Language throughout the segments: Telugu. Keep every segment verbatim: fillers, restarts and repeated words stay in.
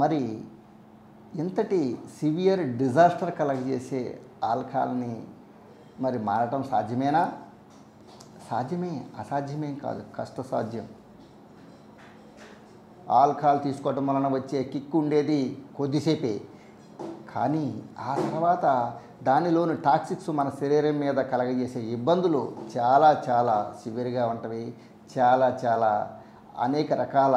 మరి ఇంతటి సివియర్ డిజాస్టర్ కలెక్ట్ చేసే ఆల్కహాల్ని మరి మారటం సాధ్యమేనా? సాధ్యమే, అసాధ్యమేం కాదు, కష్టసాధ్యం. ఆల్కహాల్ తీసుకోవటం వలన వచ్చే కిక్ ఉండేది కొద్దిసేపే, కానీ ఆ తర్వాత దానిలోని టాక్సిక్స్ మన శరీరం మీద కలగజేసే ఇబ్బందులు చాలా చాలా సివియర్గా ఉంటవి. చాలా చాలా అనేక రకాల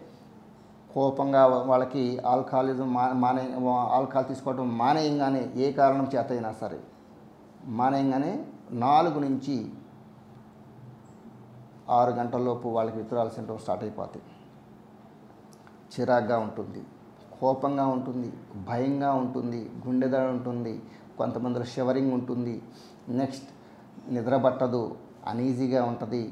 కోపంగా వాళ్ళకి ఆల్కహాలిజం మానే ఆల్కహాల్ తీసుకోవడం మానేయంగానే, ఏ కారణం చేతైనా సరే మానేయంగానే నాలుగు నుంచి ఆరు గంటలలోపు వాళ్ళకి విత్రాల సిమ్టమ్స్ స్టార్ట్ అయిపోతాయి. చిరాగ్గా ఉంటుంది, కోపంగా ఉంటుంది, భయంగా ఉంటుంది, గుండెదడ ఉంటుంది, కొంతమందిలో షివరింగ్ ఉంటుంది, నెక్స్ట్ నిద్ర పట్టదు, అనీజీగా ఉంటుంది,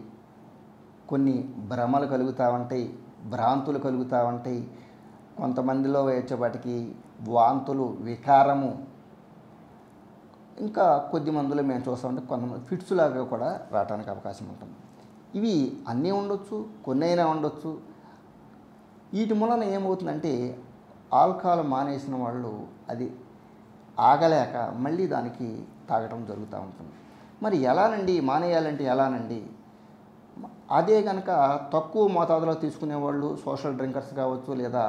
కొన్ని భ్రమలు కలుగుతూ ఉంటాయి, భ్రాంతులు కలుగుతూ ఉంటాయి, కొంతమందిలో వచ్చేపాటికి వాంతులు, వికారము, ఇంకా కొద్ది మందిలో మేము చూస్తూ ఉంటే కొంతమంది ఫిట్స్లాగా కూడా రావడానికి అవకాశం ఉంటుంది. ఇవి అన్నీ ఉండొచ్చు, కొన్ని అయినా ఉండొచ్చు. వీటి మూలన ఏమవుతుందంటే ఆల్కహాల్ మానేసిన వాళ్ళు అది ఆగలేక మళ్ళీ దానికి తాగటం జరుగుతూ ఉంటుంది. మరి ఎలానండి మానేయాలంటే ఎలానండి? అదే కనుక తక్కువ మోతాదులో తీసుకునేవాళ్ళు సోషల్ డ్రింకర్స్ కావచ్చు, లేదా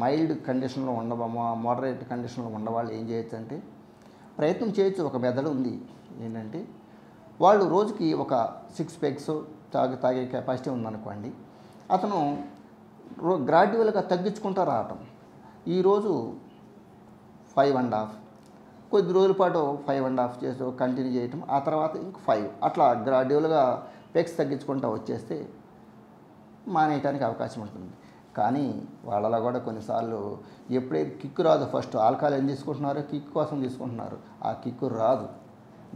మైల్డ్ కండిషన్లో ఉండ మోడరేట్ కండిషన్లో ఉండవాళ్ళు ఏం చేయొచ్చు అంటే ప్రయత్నం చేయొచ్చు. ఒక మెథడ్ ఉంది, ఏంటంటే వాళ్ళు రోజుకి ఒక సిక్స్ పెగ్స్ తాగి తాగే కెపాసిటీ ఉందనుకోండి, అతను రో గ్రాడ్యువల్గా తగ్గించుకుంటూ రావటం. ఈరోజు ఫైవ్ అండ్ హాఫ్, కొద్ది రోజుల పాటు ఫైవ్ అండ్ హాఫ్ చేసి కంటిన్యూ చేయటం, ఆ తర్వాత ఇంక ఫైవ్, అట్లా గ్రాడ్యువల్గా పెగ్స్ తగ్గించుకుంటూ వచ్చేస్తే మానేయటానికి అవకాశం ఉంటుంది. కానీ వాళ్ళలో కూడా కొన్నిసార్లు ఎప్పుడైతే కిక్ రాదు, ఫస్ట్ ఆల్కహాల్ ఏం తీసుకుంటున్నారో కిక్ కోసం తీసుకుంటున్నారు, ఆ కిక్ రాదు,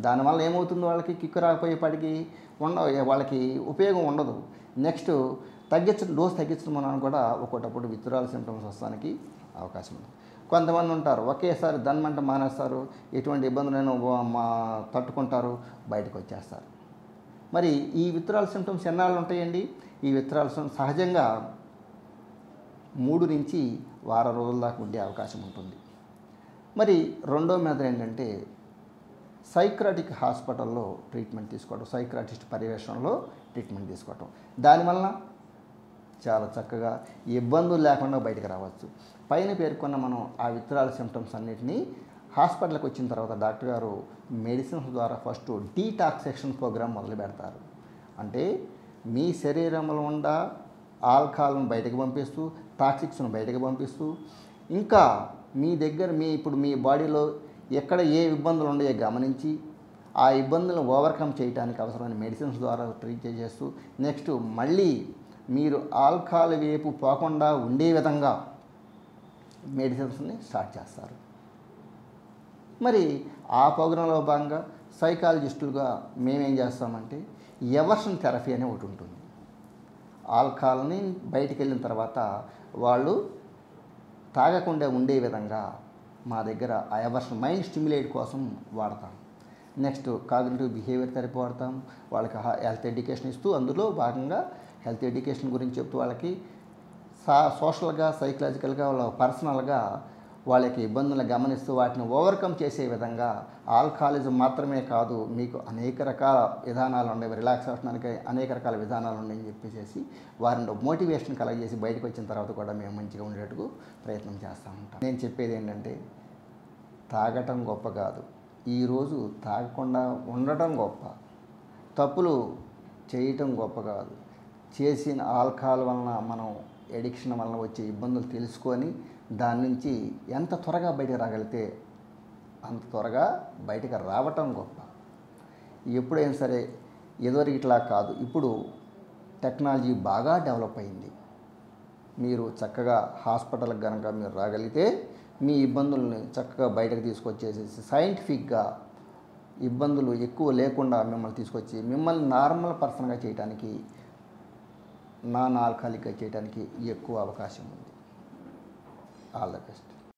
దానివల్ల ఏమవుతుంది వాళ్ళకి కిక్ రాకపోయేపాటికి ఉండ వాళ్ళకి ఉపయోగం ఉండదు. నెక్స్ట్ తగ్గించడం, డోస్ తగ్గించడం వలన కూడా ఒకటప్పుడు విత్డ్రాల్ సింటమ్స్ వస్తానికి అవకాశం ఉంది. కొంతమంది ఉంటారు ఒకేసారి దన్మంట మానేస్తారు, ఎటువంటి ఇబ్బందులను మా తట్టుకుంటారు, బయటకు వచ్చేస్తారు. మరి ఈ విత్డ్రాల్ సింటమ్స్ ఎన్నాళ్ళు ఉంటాయండి? ఈ విత్డ్రాల్ సింటమ్స్ సహజంగా మూడు నుంచి వారం రోజుల దాకా ఉండే అవకాశం ఉంటుంది. మరి రెండో మెథడ్ ఏంటంటే సైక్రాటిక్ హాస్పిటల్లో ట్రీట్మెంట్ తీసుకోవడం, సైక్రాటిస్ట్ పర్యవేక్షణలో ట్రీట్మెంట్ తీసుకోవటం. దానివల్ల చాలా చక్కగా ఇబ్బందులు లేకుండా బయటకు రావచ్చు. పైన పేర్కొన్న మనం ఆ విత్రాల సిమ్టమ్స్ అన్నిటినీ హాస్పిటల్కి వచ్చిన తర్వాత డాక్టర్ గారు మెడిసిన్స్ ద్వారా ఫస్ట్ డీటాక్సేషన్ ప్రోగ్రాం మొదలు పెడతారు. అంటే మీ శరీరంలో ఉన్న ఆల్కహాల్ను బయటకు పంపిస్తూ, టాక్సిక్స్ను బయటకు పంపిస్తూ, ఇంకా మీ దగ్గర మీ ఇప్పుడు మీ బాడీలో ఎక్కడ ఏ ఇబ్బందులు ఉన్నాయో గమనించి ఆ ఇబ్బందులను ఓవర్కమ్ చేయడానికి అవసరమైన మెడిసిన్స్ ద్వారా ట్రీట్ చేస్తూ, నెక్స్ట్ మళ్ళీ మీరు ఆల్కహాల్ వైపు పోకుండా ఉండే విధంగా మెడిసిన్స్ని స్టార్ట్ చేస్తారు. మరి ఆ ప్రోగ్రాంలో భాగంగా సైకాలజిస్టులుగా మేమేం చేస్తామంటే ఎవర్షన్ థెరపీ అనే ఒకటి ఉంటుంది. ఆల్కహాల్ని బయటికి వెళ్ళిన తర్వాత వాళ్ళు తాగకుండా ఉండే విధంగా మా దగ్గర అవర్షన్ మైండ్ స్టిమ్యులేట్ కోసం వాడతాం. నెక్స్ట్ కాగ్నిటివ్ బిహేవియర్ థెరపీ వాడతాం, వాళ్ళకి హెల్త్ ఎడ్యుకేషన్ ఇస్తూ, అందులో భాగంగా హెల్త్ ఎడ్యుకేషన్ గురించి చెప్తూ వాళ్ళకి సా సోషల్గా, సైకలాజికల్గా, వాళ్ళ పర్సనల్గా వాళ్ళకి ఇబ్బందులు గమనిస్తూ వాటిని ఓవర్కమ్ చేసే విధంగా ఆల్కహాలిజం మాత్రమే కాదు మీకు అనేక రకాల విధానాలు ఉండేవి, రిలాక్స్ అవడానికి అనేక రకాల విధానాలు ఉన్నాయని చెప్పేసి వారిని మోటివేషన్ కలగజేసి బయటకు వచ్చిన తర్వాత కూడా మేము మంచిగా ఉండేటట్టుకు ప్రయత్నం చేస్తూ ఉంటాం. నేను చెప్పేది ఏంటంటే తాగటం గొప్ప కాదు, ఈరోజు తాగకుండా ఉండటం గొప్ప, తప్పులు చేయటం గొప్ప కాదు, చేసిన ఆల్కహాల్ వలన మనం ఎడిక్షన్ వలన వచ్చే ఇబ్బందులు తెలుసుకొని దాని నుంచి ఎంత త్వరగా బయటకు రాగలిగితే అంత త్వరగా బయటకు రావటం గొప్ప. ఎప్పుడైనా సరే ఎదువరికి ఇట్లా కాదు, ఇప్పుడు టెక్నాలజీ బాగా డెవలప్ అయింది. మీరు చక్కగా హాస్పిటల్కి కనుక మీరు రాగలిగితే మీ ఇబ్బందుల్ని చక్కగా బయటకు తీసుకొచ్చేసేసి సైంటిఫిక్గా ఇబ్బందులు ఎక్కువ లేకుండా మిమ్మల్ని తీసుకొచ్చి మిమ్మల్ని నార్మల్ పర్సన్గా చేయడానికి నాన్ ఆల్కహాలిక్గా చేయడానికి ఎక్కువ అవకాశం ఉంది. All the best.